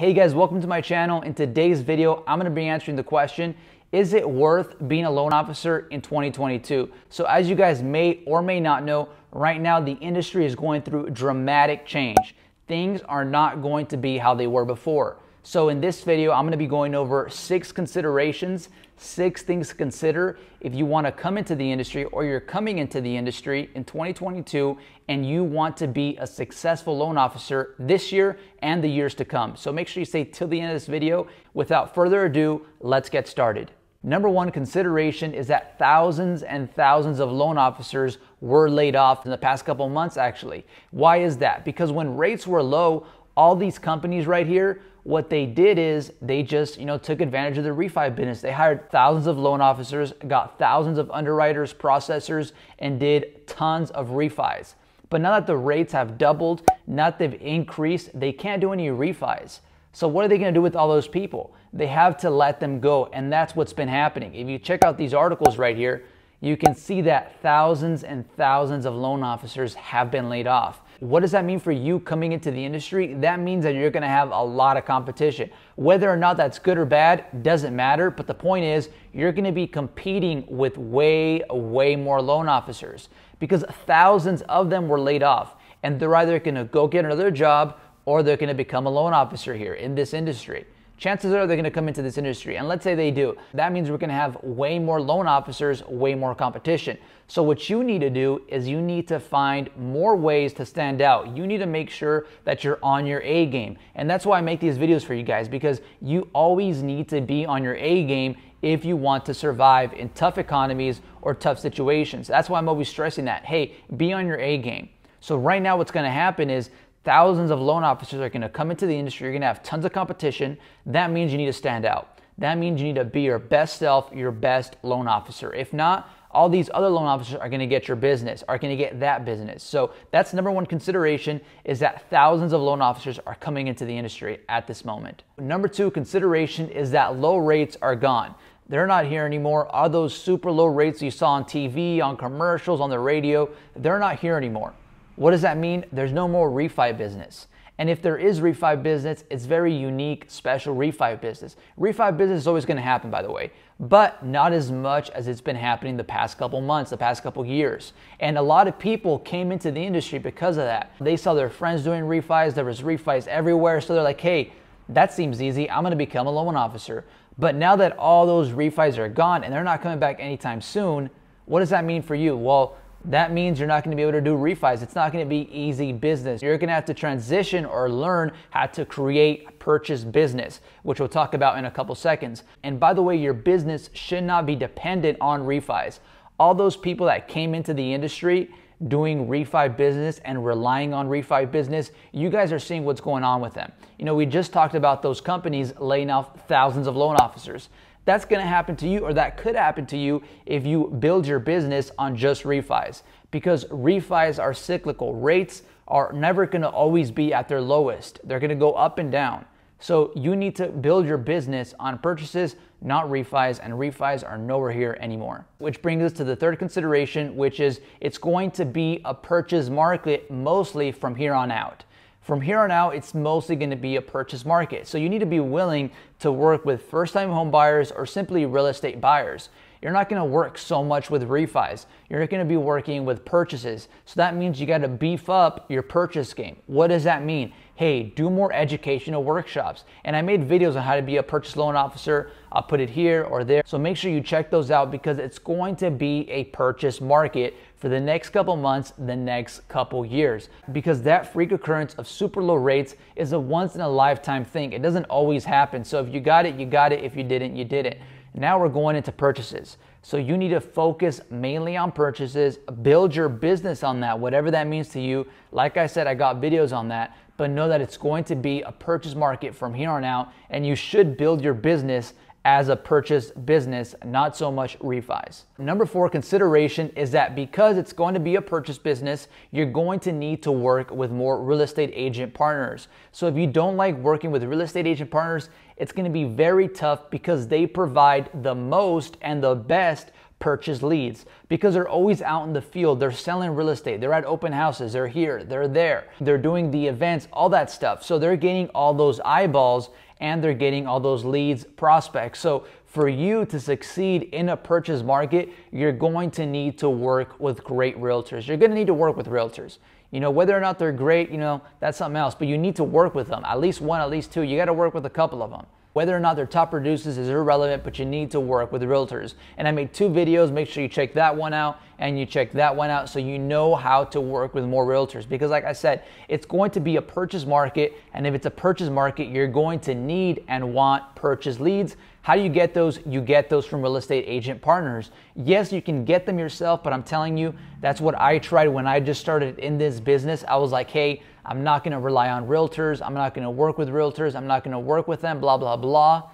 Hey guys, welcome to my channel. In today's video, I'm going to be answering the question, is it worth being a loan officer in 2022? So as you guys may or may not know, right now the industry is going through dramatic change. Things are not going to be how they were before. So in this video, I'm going to be going over 6 considerations, 6 things to consider if you want to come into the industry or you're coming into the industry in 2022 and you want to be a successful loan officer this year and the years to come. So make sure you stay till the end of this video. Without further ado, let's get started. Number one consideration is that thousands and thousands of loan officers were laid off in the past couple months actually. Why is that? Because when rates were low, all these companies right here, what they did is they just, took advantage of the refi business. They hired thousands of loan officers, got thousands of underwriters, processors, and did tons of refis. But now that the rates have doubled, now that they've increased, they can't do any refis. So what are they going to do with all those people? They have to let them go, and that's what's been happening. If you check out these articles right here, you can see that thousands and thousands of loan officers have been laid off. What does that mean for you coming into the industry? That means that you're gonna have a lot of competition. Whether or not that's good or bad doesn't matter, but the point is you're gonna be competing with way more loan officers because thousands of them were laid off and they're either gonna go get another job or they're gonna become a loan officer here in this industry. Chances are they're gonna come into this industry, and let's say they do. That means we're gonna have way more loan officers, way more competition. So what you need to do is you need to find more ways to stand out. You need to make sure that you're on your A game. And that's why I make these videos for you guys, because you always need to be on your A game if you want to survive in tough economies or tough situations. That's why I'm always stressing that. Hey, be on your A game. So right now what's gonna happen is thousands of loan officers are going to come into the industry. You're going to have tons of competition. That means you need to stand out. That means you need to be your best self, your best loan officer. If not, all these other loan officers are going to get your business, are going to get that business. So that's number one consideration, is that thousands of loan officers are coming into the industry at this moment. Number two consideration is that low rates are gone. They're not here anymore. All those super low rates you saw on TV, on commercials, on the radio, they're not here anymore. What does that mean? There's no more refi business. And if there is refi business, it's very unique, special refi business. Refi business is always going to happen, by the way, but not as much as it's been happening the past couple months, the past couple years. And a lot of people came into the industry because of that. They saw their friends doing refis. There was refis everywhere. So they're like, hey, that seems easy. I'm going to become a loan officer. But now that all those refis are gone and they're not coming back anytime soon, what does that mean for you? Well, that means you're not going to be able to do refis. It's not going to be easy business. You're going to have to transition or learn how to create purchase business, which we'll talk about in a couple seconds. And by the way, your business should not be dependent on refis. All those people that came into the industry doing refi business and relying on refi business, you guys are seeing what's going on with them. We just talked about those companies laying off thousands of loan officers. That's going to happen to you, or that could happen to you if you build your business on just refis, because refis are cyclical. Rates are never going to always be at their lowest. They're going to go up and down. So you need to build your business on purchases, not refis, and refis are nowhere here anymore. Which brings us to the third consideration, which is it's going to be a purchase market mostly from here on out. From here on out, it's mostly going to be a purchase market. So you need to be willing to work with first-time home buyers or simply real estate buyers. You're not going to work so much with refis. You're going to be working with purchases. So that means you got to beef up your purchase game. What does that mean? Hey, do more educational workshops. And I made videos on how to be a purchase loan officer. I'll put it here or there. So make sure you check those out, because it's going to be a purchase market for the next couple months, the next couple years, because that freak occurrence of super low rates is a once in a lifetime thing. It doesn't always happen. So if you got it, you got it. If you didn't, you didn't. Now we're going into purchases. So you need to focus mainly on purchases, build your business on that, whatever that means to you. Like I said, I got videos on that, but know that it's going to be a purchase market from here on out, and you should build your business as a purchase business, not so much refis. Number four consideration is that because it's going to be a purchase business, you're going to need to work with more real estate agent partners. So if you don't like working with real estate agent partners, it's going to be very tough because they provide the most and the best purchase leads because they're always out in the field. They're selling real estate. They're at open houses. They're here. They're there. They're doing the events, all that stuff. So they're gaining all those eyeballs and they're getting all those leads, prospects. So for you to succeed in a purchase market, you're going to need to work with great realtors. You're going to need to work with realtors. You know, whether or not they're great, you know, that's something else, but you need to work with them. At least one, at least two. You got to work with a couple of them. Whether or not they're top producers is irrelevant, but you need to work with realtors. And I made two videos. Make sure you check that one out and you check that one out so you know how to work with more realtors. Because like I said, it's going to be a purchase market. And if it's a purchase market, you're going to need and want purchase leads. How do you get those? You get those from real estate agent partners. Yes, you can get them yourself, but I'm telling you, that's what I tried when I just started in this business. I was like, hey, I'm not going to rely on realtors. I'm not going to work with realtors. I'm not going to work with them, blah, blah, blah.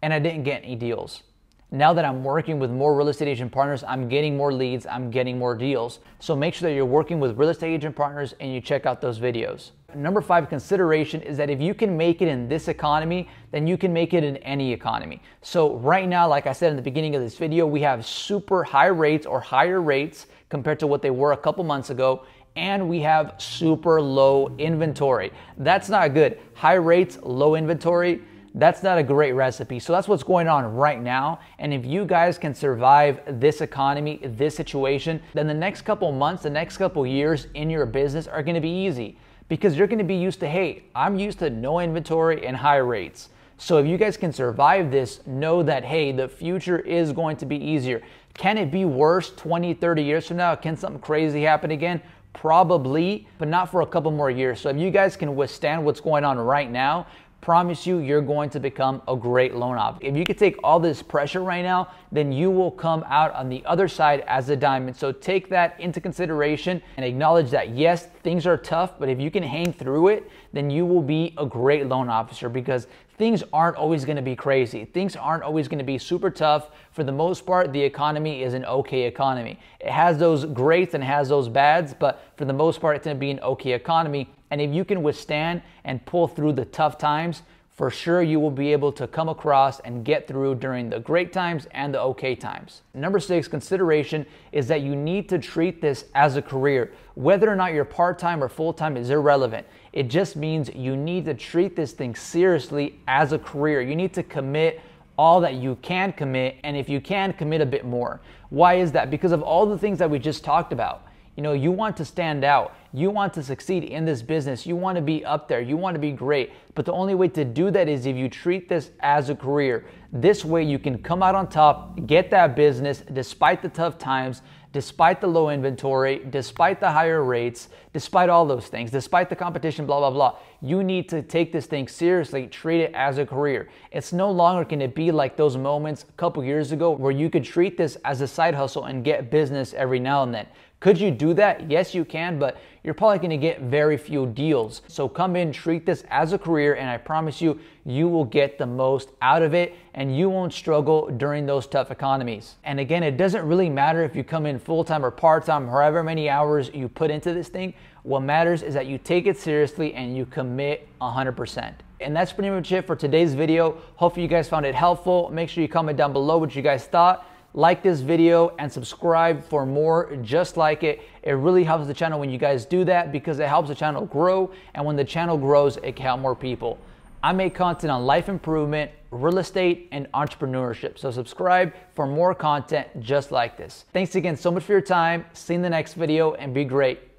And I didn't get any deals. Now that I'm working with more real estate agent partners, I'm getting more leads. I'm getting more deals. So make sure that you're working with real estate agent partners and you check out those videos. Number 5 consideration is that if you can make it in this economy, then you can make it in any economy. So right now, like I said in the beginning of this video, we have super high rates or higher rates compared to what they were a couple months ago. And we have super low inventory. That's not good. High rates, low inventory, that's not a great recipe. So that's what's going on right now. And if you guys can survive this economy, this situation, then the next couple months, the next couple years in your business are gonna be easy because you're gonna be used to, hey, I'm used to no inventory and high rates. So if you guys can survive this, know that, hey, the future is going to be easier. Can it be worse 20, 30 years from now? Can something crazy happen again? Probably, but not for a couple more years. So if you guys can withstand what's going on right now, promise you, you're going to become a great loan officer. If you could take all this pressure right now, then you will come out on the other side as a diamond. So take that into consideration and acknowledge that yes, things are tough, but if you can hang through it, then you will be a great loan officer because things aren't always gonna be crazy. Things aren't always gonna be super tough. For the most part, the economy is an okay economy. It has those greats and has those bads, but for the most part, it's gonna be an okay economy. And if you can withstand and pull through the tough times, for sure you will be able to come across and get through during the great times and the okay times. Number 6 consideration is that you need to treat this as a career. Whether or not you're part-time or full-time is irrelevant. It just means you need to treat this thing seriously as a career. You need to commit all that you can commit, and if you can, commit a bit more. Why is that? Because of all the things that we just talked about. You know, you want to stand out. You want to succeed in this business. You want to be up there. You want to be great. But the only way to do that is if you treat this as a career. This way you can come out on top, get that business despite the tough times, despite the low inventory, despite the higher rates, despite all those things, despite the competition, blah, blah, blah. You need to take this thing seriously, treat it as a career. It's no longer going to be like those moments a couple years ago where you could treat this as a side hustle and get business every now and then. Could you do that? Yes, you can, but you're probably gonna get very few deals. So come in, treat this as a career, and I promise you, you will get the most out of it and you won't struggle during those tough economies. And again, it doesn't really matter if you come in full-time or part-time, however many hours you put into this thing. What matters is that you take it seriously and you commit 100%. And that's pretty much it for today's video. Hopefully you guys found it helpful. Make sure you comment down below what you guys thought. Like this video and subscribe for more just like it. It really helps the channel when you guys do that because it helps the channel grow, and when the channel grows, it can help more people. I make content on life improvement, real estate, and entrepreneurship. So subscribe for more content just like this. Thanks again so much for your time. See you in the next video and be great.